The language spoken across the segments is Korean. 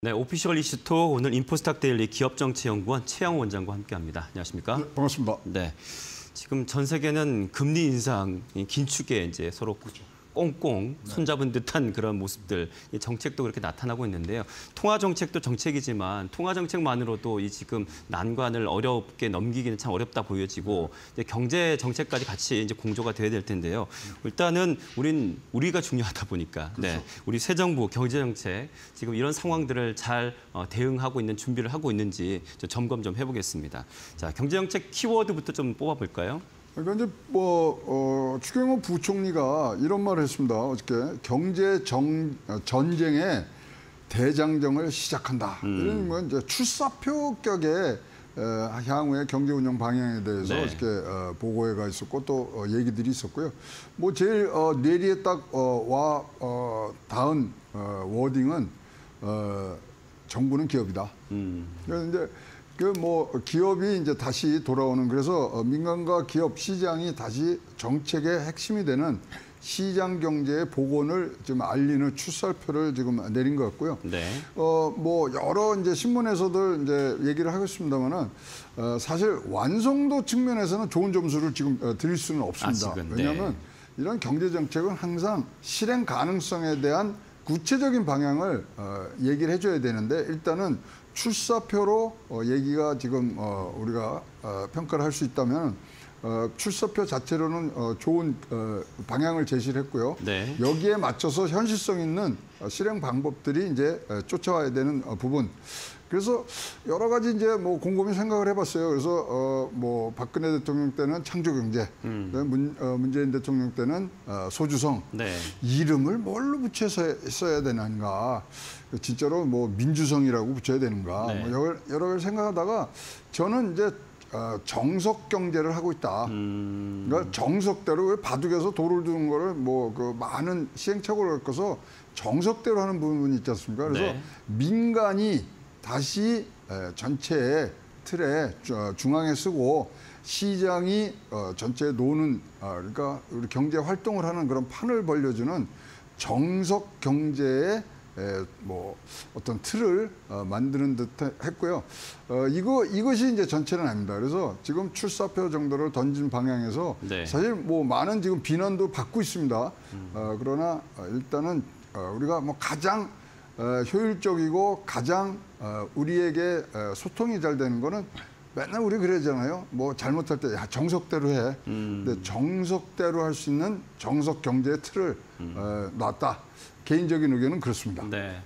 네, 오피셜 이슈 톡 오늘 인포스탁 데일리 기업정치연구원 최양호 원장과 함께합니다. 안녕하십니까? 네, 반갑습니다. 네, 지금 전 세계는 금리 인상, 긴축에 이제 서로 꽁꽁 손잡은 듯한 그런 모습들, 정책도 그렇게 나타나고 있는데요. 통화 정책도 정책이지만 통화 정책만으로도 이 지금 난관을 어렵게 넘기기는 참 어렵다 보여지고 이제 경제 정책까지 같이 이제 공조가 돼야 될 텐데요. 일단은 우리가 중요하다 보니까 그렇죠. 네, 우리 새 정부 경제 정책 지금 이런 상황들을 잘 대응하고 있는 준비를 하고 있는지 점검 좀 해보겠습니다. 자, 경제 정책 키워드부터 좀 뽑아볼까요? 그러니까 이제 추경호 부총리가 이런 말을 했습니다. 어저께 경제 전쟁의 대장정을 시작한다. 이런 건 이제 출사표격의 향후의 경제 운영 방향에 대해서 네. 어저께 보고회가 있었고 또 얘기들이 있었고요. 뭐 제일 뇌리에 딱 닿은 워딩은 정부는 기업이다. 그러니까 이제 그 뭐 기업이 이제 다시 돌아오는, 그래서 민간과 기업 시장이 다시 정책의 핵심이 되는 시장 경제의 복원을 지금 알리는 출사표를 지금 내린 것 같고요. 네. 뭐 여러 이제 신문에서도 이제 얘기를 하겠습니다만은 사실 완성도 측면에서는 좋은 점수를 지금 드릴 수는 없습니다. 아직은, 네. 왜냐하면 이런 경제 정책은 항상 실행 가능성에 대한 구체적인 방향을 얘기를 해줘야 되는데 일단은 출사표로 얘기가 지금 우리가 평가를 할 수 있다면 출사표 자체로는 좋은 방향을 제시를 했고요. 네. 여기에 맞춰서 현실성 있는 실행 방법들이 이제 쫓아와야 되는 부분. 그래서 여러 가지 이제 뭐 곰곰이 생각을 해봤어요. 그래서 뭐 박근혜 대통령 때는 창조경제, 문재인 대통령 때는 소주성. 네. 이름을 뭘로 붙여서 써야 되는가, 진짜로 뭐 민주성이라고 붙여야 되는가, 네. 뭐 여러 가지 생각하다가 저는 이제 정석 경제를 하고 있다. 그러니까 정석대로 왜 바둑에서 도를 두는 거를 뭐 그 많은 시행착오를 겪어서 정석대로 하는 부분이 있지 않습니까? 그래서 네. 민간이 다시 전체의 틀에 중앙에 쓰고 시장이 전체에 노는, 그러니까 우리 경제 활동을 하는 그런 판을 벌려주는 정석 경제의 뭐 어떤 틀을 만드는 듯 했고요. 이것이 이제 전체는 아닙니다. 그래서 지금 출사표 정도를 던진 방향에서 네. 사실 뭐 많은 지금 비난도 받고 있습니다. 그러나 일단은 우리가 뭐 가장 효율적이고 가장 우리에게 소통이 잘 되는 거는 맨날 우리 그러잖아요. 뭐 잘못할 때 야 정석대로 해. 근데 정석대로 할 수 있는 정석 경제의 틀을 놨다. 개인적인 의견은 그렇습니다. 네.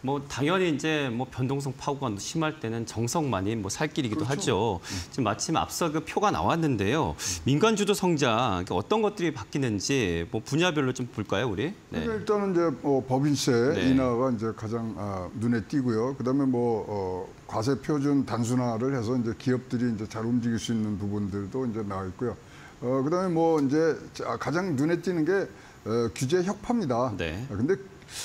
뭐 당연히 이제 뭐 변동성 파고가 심할 때는 정석만이 뭐 살 길이기도 그렇죠. 하죠. 지금 마침 앞서 그 표가 나왔는데요. 민간 주도 성장 어떤 것들이 바뀌는지 뭐 분야별로 좀 볼까요, 우리? 네. 일단은 이제 법인세 네. 인하가 이제 가장 눈에 띄고요. 그다음에 뭐 과세 표준 단순화를 해서 이제 기업들이 이제 잘 움직일 수 있는 부분들도 이제 나와 있고요. 그다음에 뭐 이제 가장 눈에 띄는 게 규제 혁파입니다. 네. 근데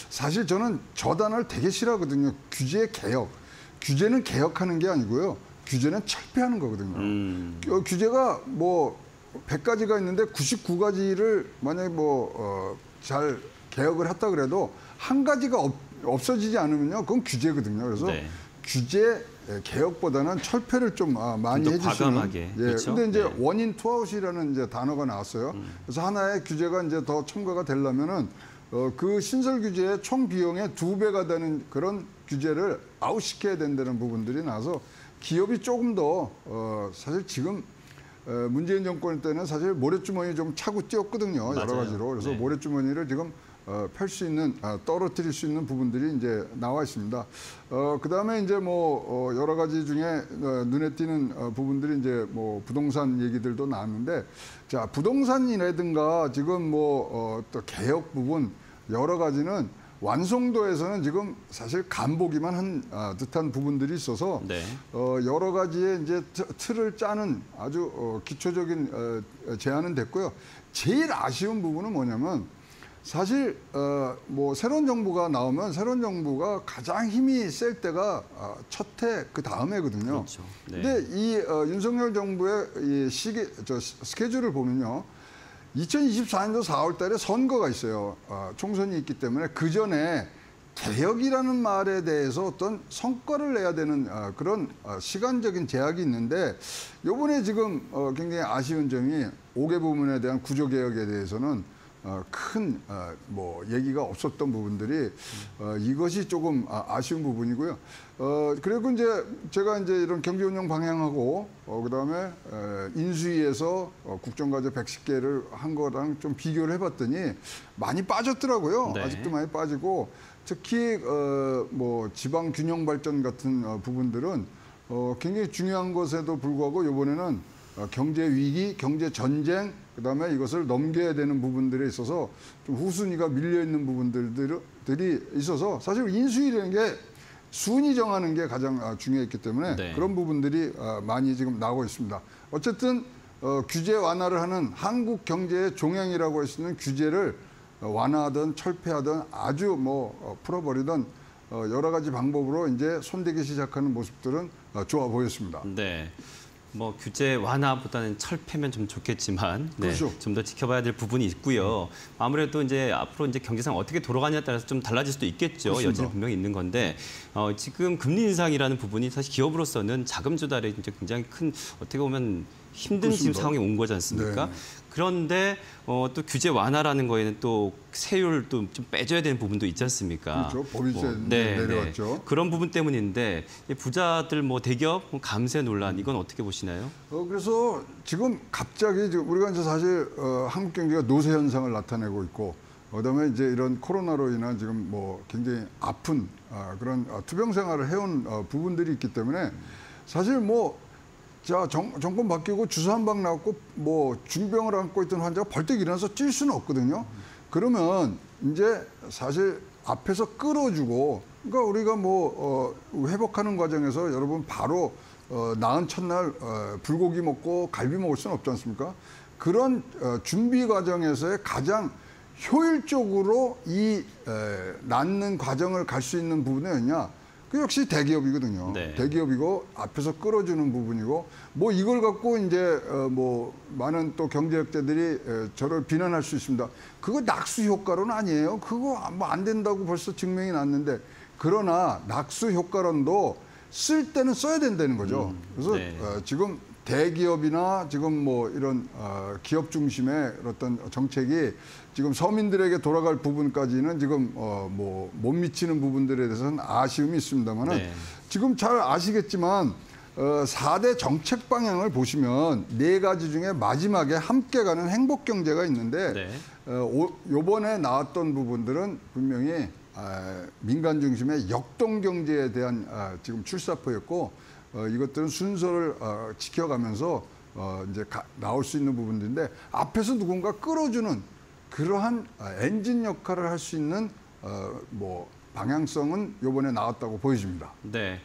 사실 저는 저 단어를 되게 싫어하거든요. 규제 개혁. 규제는 개혁하는 게 아니고요. 규제는 철폐하는 거거든요. 규제가 뭐 100가지가 있는데 99가지를 만약에 뭐 잘 개혁을 했다 그래도 한 가지가 없어지지 않으면요. 그건 규제거든요. 그래서 네. 규제 개혁보다는 철폐를 좀 많이 해주시는. 과감하게. 예. 그렇죠? 근데 이제 네. 원인 투아웃이라는 이제 단어가 나왔어요. 그래서 하나의 규제가 이제 더 첨가가 되려면은 그 신설 규제의 총 비용의 2배가 되는 그런 규제를 아웃시켜야 된다는 부분들이 나와서 기업이 조금 더 사실 지금 문재인 정권 때는 사실 모래주머니 좀 차고 뛰었거든요. 맞아요. 여러 가지로. 그래서 네. 모래주머니를 지금 펼 수 있는, 떨어뜨릴 수 있는 부분들이 이제 나와 있습니다. 그다음에 이제 뭐 여러 가지 중에 눈에 띄는 부분들이 이제 뭐 부동산 얘기들도 나왔는데, 자 부동산이라든가 지금 뭐 또 개혁 부분 여러 가지는 완성도에서는 지금 사실 간보기만 한 듯한 부분들이 있어서 네. 여러 가지의 이제 틀을 짜는 아주 기초적인 제안은 됐고요. 제일 아쉬운 부분은 뭐냐면. 사실 뭐 새로운 정부가 나오면 새로운 정부가 가장 힘이 셀 때가 첫 해 그 다음에거든요. 그렇죠. 네. 근데 이 윤석열 정부의 이 스케줄을 보면요. 2024년도 4월 달에 선거가 있어요. 총선이 있기 때문에 그 전에 개혁이라는 말에 대해서 어떤 성과를 내야 되는 그런 시간적인 제약이 있는데 요번에 지금 굉장히 아쉬운 점이 5개 부문에 대한 구조개혁에 대해서는 큰 뭐 얘기가 없었던 부분들이 이것이 조금 아쉬운 부분이고요. 그리고 이제 제가 이제 이런 경제운영 방향하고 그다음에 인수위에서 국정과제 110개를 한 거랑 좀 비교를 해봤더니 많이 빠졌더라고요. 네. 아직도 많이 빠지고 특히 뭐 지방 균형 발전 같은 부분들은 굉장히 중요한 것에도 불구하고 이번에는 경제 위기, 경제 전쟁, 그다음에 이것을 넘겨야 되는 부분들에 있어서 좀 후순위가 밀려 있는 부분들이 있어서 사실 인수위라는 게 순위 정하는 게 가장 중요했기 때문에 네. 그런 부분들이 많이 지금 나오고 있습니다. 어쨌든 규제 완화를 하는 한국 경제의 종양이라고 할 수 있는 규제를 완화하든 철폐하든 아주 뭐 풀어버리든 여러 가지 방법으로 이제 손대기 시작하는 모습들은 좋아 보였습니다. 네. 뭐 규제 완화보다는 철폐면 좀 좋겠지만 네, 그렇죠. 좀 더 지켜봐야 될 부분이 있고요. 아무래도 이제 앞으로 이제 경제상 어떻게 돌아가냐에 따라서 좀 달라질 수도 있겠죠. 그렇습니다. 여지는 분명히 있는 건데 지금 금리 인상이라는 부분이 사실 기업으로서는 자금 조달에 이제 굉장히 큰 어떻게 보면 힘든 그렇습니다. 지금 상황이 온 거지 않습니까? 네. 그런데 또 규제 완화라는 거에는 또 세율도 좀 빼줘야 되는 부분도 있지 않습니까? 그렇죠. 법인세 내려왔죠. 네. 그런 부분 때문인데 부자들 뭐 대기업 감세 논란 이건 어떻게 보시나요? 그래서 지금 갑자기 지금 우리가 이제 사실 한국 경제가 노쇠 현상을 나타내고 있고 그다음에 이제 이런 코로나로 인한 지금 뭐 굉장히 아픈 그런 투병 생활을 해온 부분들이 있기 때문에 사실 뭐 자, 정권 바뀌고 주사 한 방 나왔고 뭐 중병을 안고 있던 환자가 벌떡 일어나서 뛸 수는 없거든요. 그러면 이제 사실 앞에서 끌어주고 그러니까 우리가 뭐 회복하는 과정에서 여러분 바로 나은 첫날 불고기 먹고 갈비 먹을 수는 없지 않습니까? 그런 준비 과정에서의 가장 효율적으로 이 낫는 과정을 갈 수 있는 부분이 뭐냐? 그 역시 대기업이거든요. 네. 대기업이고 앞에서 끌어주는 부분이고 뭐 이걸 갖고 이제 뭐 많은 또 경제학자들이 저를 비난할 수 있습니다. 그거 낙수 효과론 아니에요. 그거 뭐 안 된다고 벌써 증명이 났는데 그러나 낙수 효과론도 쓸 때는 써야 된다는 거죠. 그래서 네. 지금 대기업이나 지금 뭐 이런 기업 중심의 어떤 정책이 지금 서민들에게 돌아갈 부분까지는 지금 뭐 못 미치는 부분들에 대해서는 아쉬움이 있습니다만은 네. 지금 잘 아시겠지만 4대 정책 방향을 보시면 4가지 중에 마지막에 함께 가는 행복 경제가 있는데 네. 요번에 나왔던 부분들은 분명히 민간 중심의 역동 경제에 대한 지금 출사표였고 이것들은 순서를 지켜가면서 이제 나올 수 있는 부분들인데 앞에서 누군가 끌어주는 그러한 엔진 역할을 할 수 있는 뭐 방향성은 이번에 나왔다고 보여집니다. 네.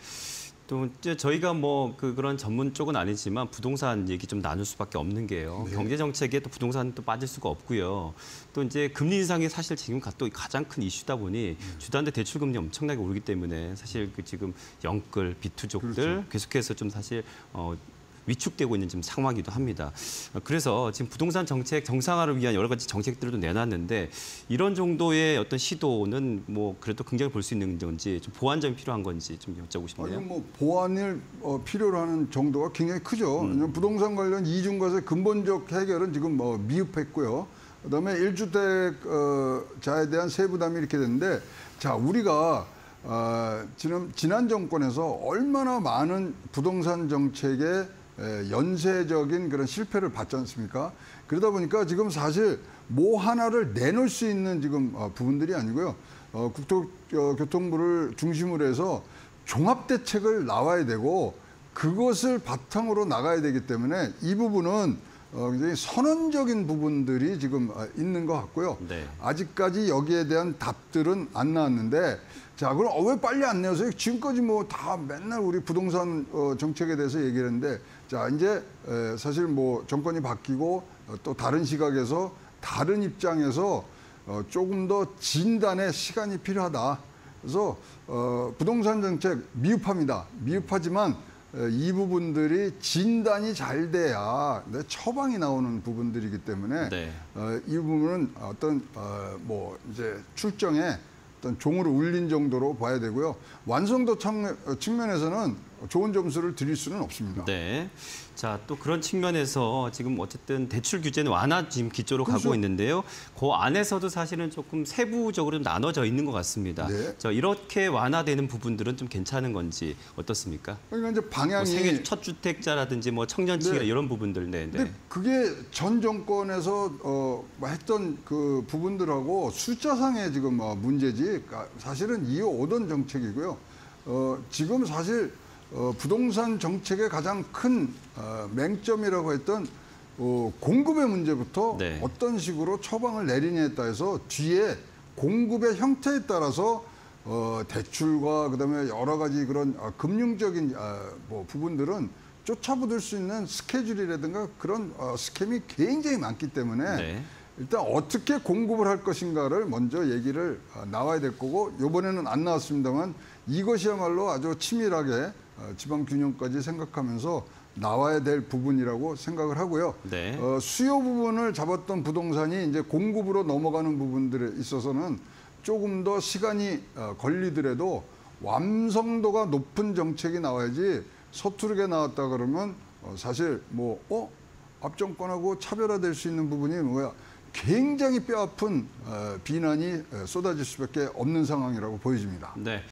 또 이제 저희가 뭐 그런 전문 쪽은 아니지만 부동산 얘기 좀 나눌 수밖에 없는 게요. 네. 경제 정책에 또 부동산은 또 빠질 수가 없고요. 또 이제 금리 인상이 사실 지금 또 가장 큰 이슈다 보니 주담대 대출 금리 엄청나게 오르기 때문에 사실 그 지금 영끌 비투족들 그렇죠. 계속해서 좀 사실 위축되고 있는 지금 상황이기도 합니다. 그래서 지금 부동산 정책 정상화를 위한 여러 가지 정책들도 내놨는데 이런 정도의 어떤 시도는 뭐 그래도 굉장히 볼 수 있는 건지 좀 보완점이 필요한 건지 좀 여쭤보고 싶네요. 뭐 보완을 필요로 하는 정도가 굉장히 크죠. 부동산 관련 이중과세 근본적 해결은 지금 뭐 미흡했고요. 그다음에 1주택자에 대한 세부담이 이렇게 됐는데 자 우리가 지난 정권에서 얼마나 많은 부동산 정책에 연쇄적인 그런 실패를 받지 않습니까? 그러다 보니까 지금 사실 뭐 하나를 내놓을 수 있는 지금 부분들이 아니고요. 국토교통부를 중심으로 해서 종합대책을 나와야 되고 그것을 바탕으로 나가야 되기 때문에 이 부분은 굉장히 선언적인 부분들이 지금 있는 것 같고요. 네. 아직까지 여기에 대한 답들은 안 나왔는데 자, 그럼 왜 빨리 안 내세요? 지금까지 뭐 다 맨날 우리 부동산 정책에 대해서 얘기를 했는데 자, 이제 사실 뭐 정권이 바뀌고 또 다른 시각에서 다른 입장에서 조금 더 진단의 시간이 필요하다. 그래서 부동산 정책 미흡합니다. 미흡하지만 이 부분들이 진단이 잘 돼야 처방이 나오는 부분들이기 때문에 네. 이 부분은 어떤 뭐 이제 출정에 어떤 종으로 울린 정도로 봐야 되고요. 완성도 측면에서는 좋은 점수를 드릴 수는 없습니다. 네. 자, 또 그런 측면에서 지금 어쨌든 대출 규제는 완화 지금 기조로 가고 있는데요. 그 안에서도 사실은 조금 세부적으로 좀 나눠져 있는 것 같습니다. 네. 자, 이렇게 완화되는 부분들은 좀 괜찮은 건지 어떻습니까? 그러니까 이제 방향이 뭐 생애 첫 주택자라든지 뭐 청년층이나 네. 이런 부분들. 네, 네. 근데 그게 전 정권에서 했던 그 부분들하고 숫자상의 지금 문제지 사실은 이어오던 정책이고요. 지금 사실 부동산 정책의 가장 큰 맹점이라고 했던 공급의 문제부터 네. 어떤 식으로 처방을 내리냐에 따라서 뒤에 공급의 형태에 따라서 대출과 그다음에 여러 가지 그런 금융적인 뭐 부분들은 쫓아붙을 수 있는 스케줄이라든가 그런 스캠이 굉장히 많기 때문에 네. 일단 어떻게 공급을 할 것인가를 먼저 얘기를 나와야 될 거고 이번에는 안 나왔습니다만 이것이야말로 아주 치밀하게 지방균형까지 생각하면서 나와야 될 부분이라고 생각을 하고요. 네. 수요 부분을 잡았던 부동산이 이제 공급으로 넘어가는 부분들에 있어서는 조금 더 시간이 걸리더라도 완성도가 높은 정책이 나와야지 서투르게 나왔다 그러면 사실 뭐 앞 정권하고 차별화될 수 있는 부분이 뭐야? 굉장히 뼈아픈 비난이 쏟아질 수밖에 없는 상황이라고 보여집니다. 네.